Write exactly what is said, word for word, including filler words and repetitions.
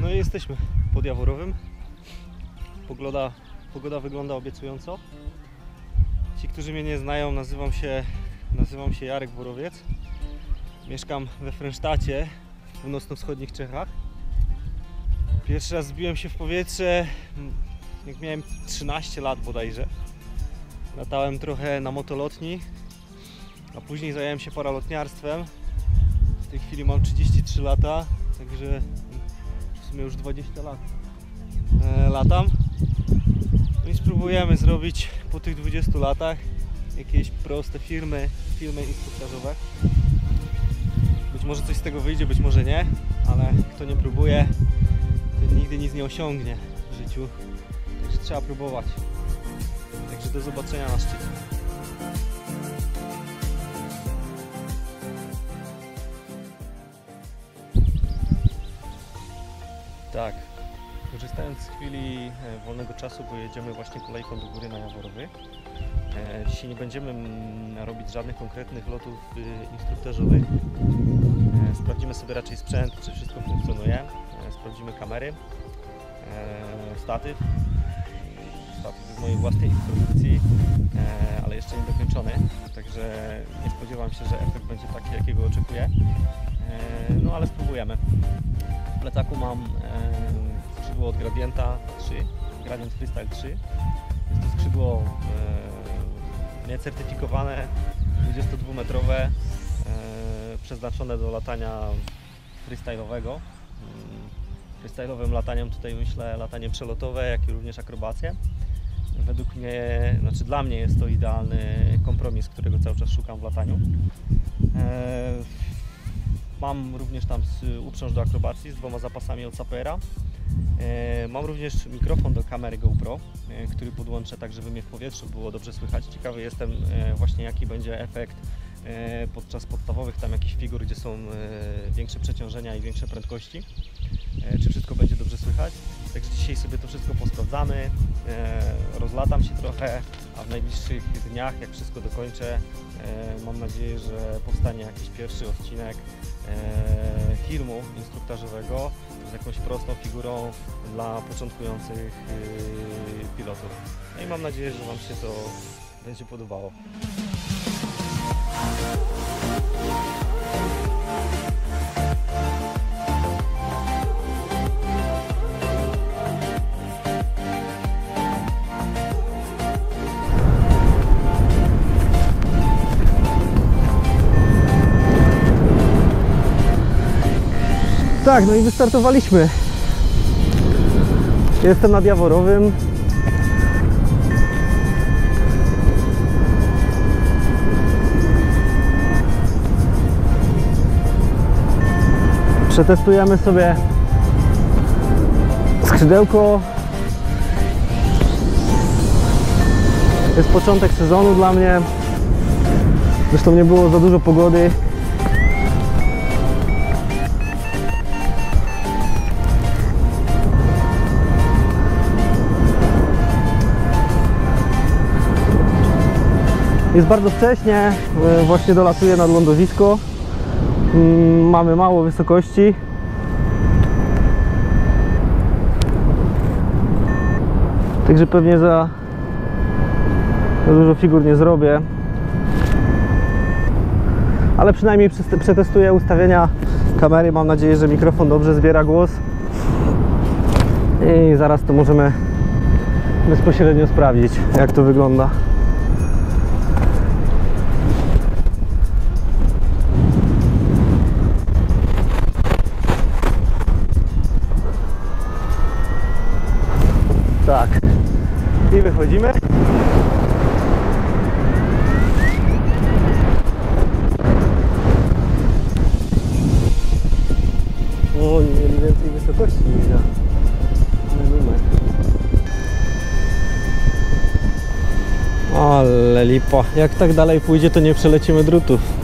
No i jesteśmy pod Jaworowym. Pogoda, pogoda wygląda obiecująco. Ci, którzy mnie nie znają, nazywam się, nazywam się Jarek Borowiec. Mieszkam we Frensztacie, w północno-wschodnich Czechach. Pierwszy raz zbiłem się w powietrze, jak miałem trzynaście lat bodajże. Latałem trochę na motolotni, a później zająłem się paralotniarstwem. W tej chwili mam trzydzieści trzy lata, także w sumie już dwadzieścia lat e, latam. No i spróbujemy zrobić po tych dwudziestu latach jakieś proste firmy, filmy instruktażowe. Być może coś z tego wyjdzie, być może nie, ale kto nie próbuje, ten nigdy nic nie osiągnie w życiu. Także trzeba próbować. Także do zobaczenia na szczycie. Tak, korzystając z chwili wolnego czasu, bo jedziemy właśnie kolejką do góry na Jaworowy. Dzisiaj nie będziemy robić żadnych konkretnych lotów instruktażowych. Sprawdzimy sobie raczej sprzęt, czy wszystko funkcjonuje. Sprawdzimy kamery, statyw. Statyw jest mojej własnej produkcji, ale jeszcze nie dokończony. Także nie spodziewam się, że efekt będzie taki, jakiego oczekuję. No ale spróbujemy. W plecaku mam e, skrzydło od Gradienta trzy, Gradient Freestyle trzy. Jest to skrzydło e, niecertyfikowane, dwudziestodwumetrowe, e, przeznaczone do latania freestyle'owego. Freestyle'owym lataniem tutaj myślę latanie przelotowe, jak i również akrobacje. Według mnie, znaczy dla mnie jest to idealny kompromis, którego cały czas szukam w lataniu. E, Mam również tam uprząż do akrobacji z dwoma zapasami od SAPERa. Mam również mikrofon do kamery GoPro, który podłączę tak, żeby mnie w powietrzu było dobrze słychać. Ciekawy jestem właśnie, jaki będzie efekt podczas podstawowych tam jakichś figur, gdzie są większe przeciążenia i większe prędkości. Czy wszystko będzie dobrze słychać. Także dzisiaj sobie to wszystko posprawdzamy. Rozlatam się trochę, a w najbliższych dniach, jak wszystko dokończę, mam nadzieję, że powstanie jakiś pierwszy odcinek filmu instruktażowego z jakąś prostą figurą dla początkujących pilotów. No i mam nadzieję, że Wam się to będzie podobało. Tak, no i wystartowaliśmy. Jestem nad Jaworowym. Przetestujemy sobie skrzydełko. Jest początek sezonu dla mnie. Zresztą nie było za dużo pogody. Jest bardzo wcześnie, właśnie dolatuję nad lądowisko. Mamy mało wysokości. Także pewnie za dużo figur nie zrobię. Ale przynajmniej przetestuję ustawienia kamery. Mam nadzieję, że mikrofon dobrze zbiera głos. I zaraz to możemy bezpośrednio sprawdzić, jak to wygląda. Tak, i wychodzimy. O, nie mieli więcej wysokości niż na, na numer. Ale lipa, jak tak dalej pójdzie, to nie przelecimy drutów.